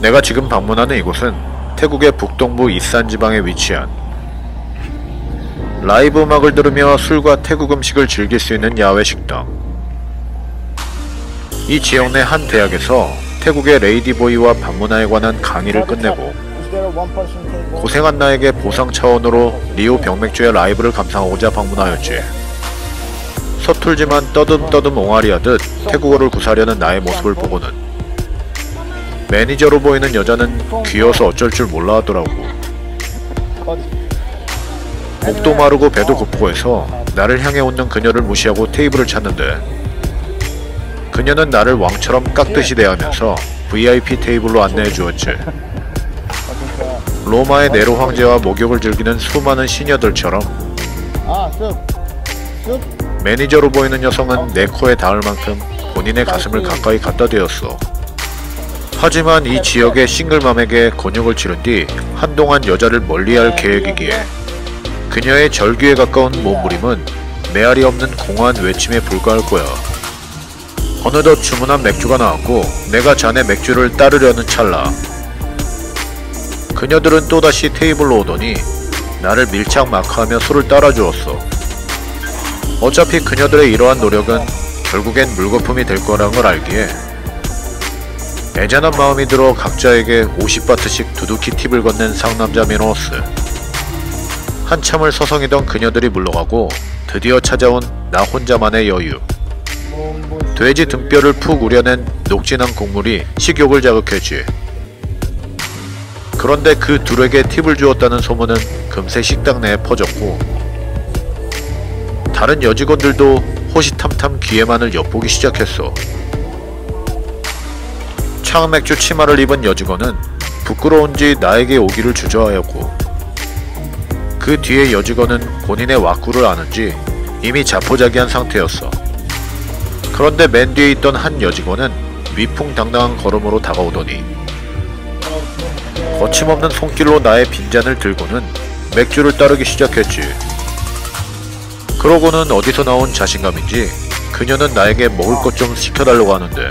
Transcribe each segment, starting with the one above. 내가 지금 방문하는 이곳은 태국의 북동부 이산 지방에 위치한 라이브 음악을 들으며 술과 태국 음식을 즐길 수 있는 야외 식당. 이 지역 내 한 대학에서 태국의 레이디보이와 반문화에 관한 강의를 끝내고 고생한 나에게 보상 차원으로 리오 병맥주의 라이브를 감상하고자 방문하였지. 서툴지만 떠듬떠듬 옹알이하듯 태국어를 구사하려는 나의 모습을 보고는 매니저로 보이는 여자는 귀여워서 어쩔 줄 몰라 하더라고. 목도 마르고 배도 고프고 해서 나를 향해 웃는 그녀를 무시하고 테이블을 찾는데 그녀는 나를 왕처럼 깍듯이 대하면서 VIP 테이블로 안내해 주었지. 로마의 네로 황제와 목욕을 즐기는 수많은 시녀들처럼 매니저로 보이는 여성은 내 코에 닿을 만큼 본인의 가슴을 가까이 갖다 대었어. 하지만 이 지역의 싱글맘에게 곤욕을 치른 뒤 한동안 여자를 멀리할 계획이기에 그녀의 절규에 가까운 몸부림은 메아리 없는 공허한 외침에 불과할 거야. 어느덧 주문한 맥주가 나왔고 내가 잔에 맥주를 따르려는 찰나 그녀들은 또다시 테이블로 오더니 나를 밀착마크하며 술을 따라주었어. 어차피 그녀들의 이러한 노력은 결국엔 물거품이 될 거란 걸 알기에 애잔한 마음이 들어 각자에게 50바트씩 두둑히 팁을 건넨 상남자 미노스. 한참을 서성이던 그녀들이 물러가고 드디어 찾아온 나 혼자만의 여유. 돼지 등뼈를 푹 우려낸 녹진한 국물이 식욕을 자극했지. 그런데 그 둘에게 팁을 주었다는 소문은 금세 식당 내에 퍼졌고 다른 여직원들도 호시탐탐 기회만을 엿보기 시작했어. 창맥주 치마를 입은 여직원은 부끄러운지 나에게 오기를 주저하였고 그 뒤에 여직원은 본인의 왁구를 아는지 이미 자포자기한 상태였어. 그런데 맨 뒤에 있던 한 여직원은 위풍당당한 걸음으로 다가오더니 거침없는 손길로 나의 빈잔을 들고는 맥주를 따르기 시작했지. 그러고는 어디서 나온 자신감인지 그녀는 나에게 먹을 것 좀 시켜달라고 하는데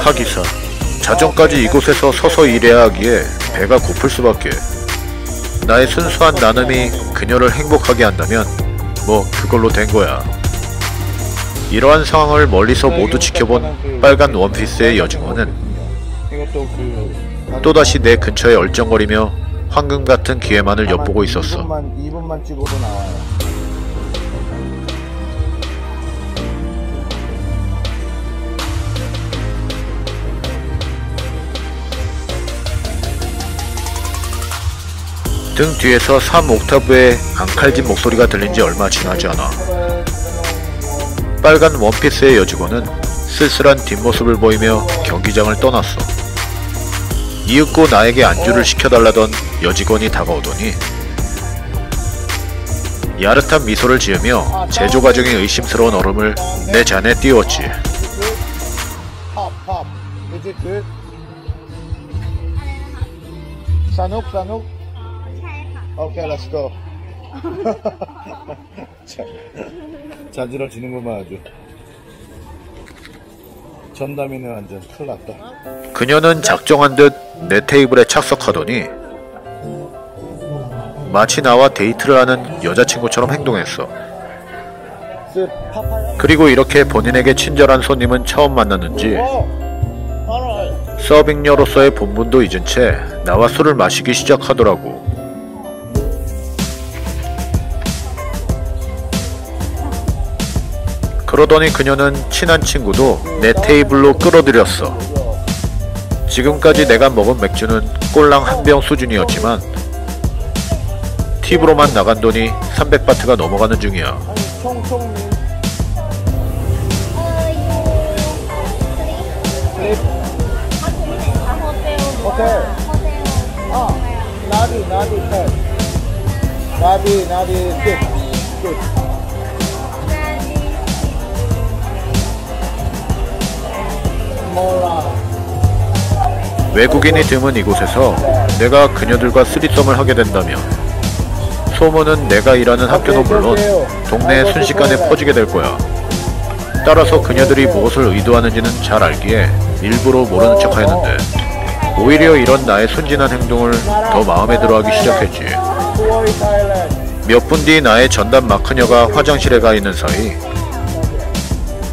하기사 자정까지 이곳에서 서서 일해야 하기에 배가 고플 수밖에. 나의 순수한 나눔이 그녀를 행복하게 한다면 뭐 그걸로 된 거야. 이러한 상황을 멀리서 모두 지켜본 빨간 원피스의 여직원은 또다시 내 근처에 얼쩡거리며 황금 같은 기회만을 엿보고 있었어. 등 뒤에서 3옥타브의 앙칼진 목소리가 들린지 얼마 지나지 않아 빨간 원피스의 여직원은 쓸쓸한 뒷모습을 보이며 경기장을 떠났어. 이윽고 나에게 안주를 시켜달라던 여직원이 다가오더니 야릇한 미소를 지으며 제조 과정이 의심스러운 얼음을 내 잔에 띄웠지. 오케이, let's go. 자지러지는구만 아주. 전담이네 완전 큰일 났다. 그녀는 작정한 듯 내 테이블에 착석하더니 마치 나와 데이트를 하는 여자친구처럼 행동했어. 그리고 이렇게 본인에게 친절한 손님은 처음 만났는지 서빙녀로서의 본분도 잊은 채 나와 술을 마시기 시작하더라고. 그러더니 그녀는 친한 친구도 내 테이블로 끌어들였어. 지금까지 내가 먹은 맥주는 꼴랑 한 병 수준이었지만 팁으로만 나간 돈이 300바트가 넘어가는 중이야. 나비 외국인이 드문 이곳에서 내가 그녀들과 쓰리썸을 하게 된다면 소문은 내가 일하는 학교도 물론 동네에 순식간에 퍼지게 될 거야. 따라서 그녀들이 무엇을 의도하는지는 잘 알기에 일부러 모르는 척 하였는데 오히려 이런 나의 순진한 행동을 더 마음에 들어하기 시작했지. 몇 분 뒤 나의 전담 마크녀가 화장실에 가 있는 사이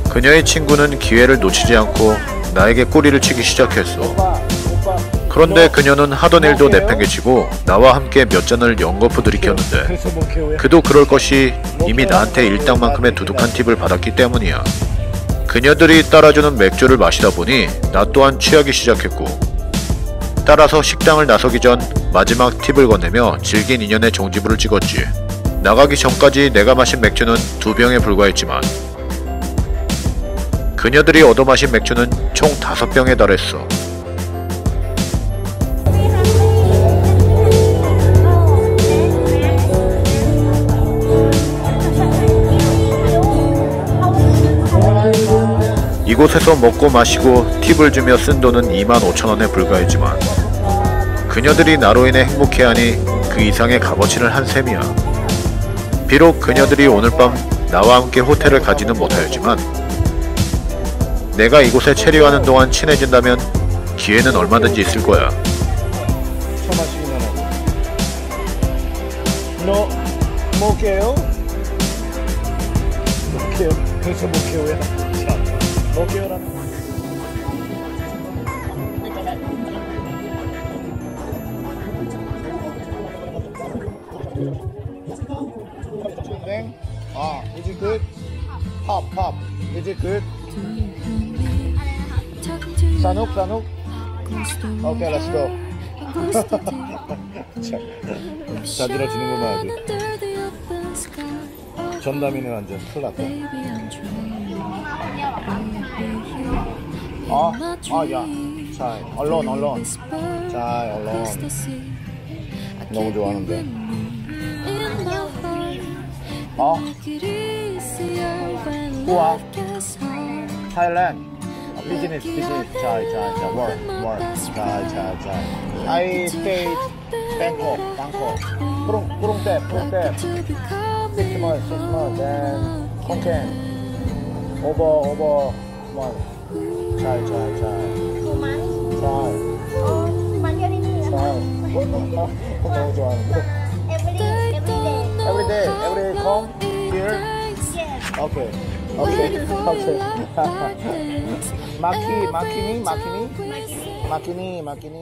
그녀의 친구는 기회를 놓치지 않고 나에게 꼬리를 치기 시작했어. 그런데 그녀는 하던 일도 내팽개치고 나와 함께 몇 잔을 연거푸 들이켰는데 그도 그럴 것이 이미 나한테 일당만큼의 두둑한 팁을 받았기 때문이야. 그녀들이 따라주는 맥주를 마시다 보니 나 또한 취하기 시작했고 따라서 식당을 나서기 전 마지막 팁을 건네며 질긴 인연의 종지부를 찍었지. 나가기 전까지 내가 마신 맥주는 2병에 불과했지만 그녀들이 얻어마신 맥주는 총 5병에 달했어. 이곳에서 먹고 마시고 팁을 주며 쓴 돈은 25,000원에 불과했지만 그녀들이 나로 인해 행복해하니 그 이상의 값어치를 한 셈이야. 비록 그녀들이 오늘 밤 나와 함께 호텔을 가지는 못하였지만 내가 이곳에 체류하는 동안 친해진다면 기회는 얼마든지 있을 거야. Is it good? Pop. Is it good? Sanuk. Okay, let's go. 자, 자지러지는구나 아주. 전담이네 완전 큰일 났다. 야. 잘, 얼론. 잘, 얼론. 너무 좋아하는데. 우와. 타일랜드. 비즈니스. 잘. 월. 잘. I stay 방콕. 푸롱 때. 6월. then Konkan. 오버. Every day come here. Okay. 마키니.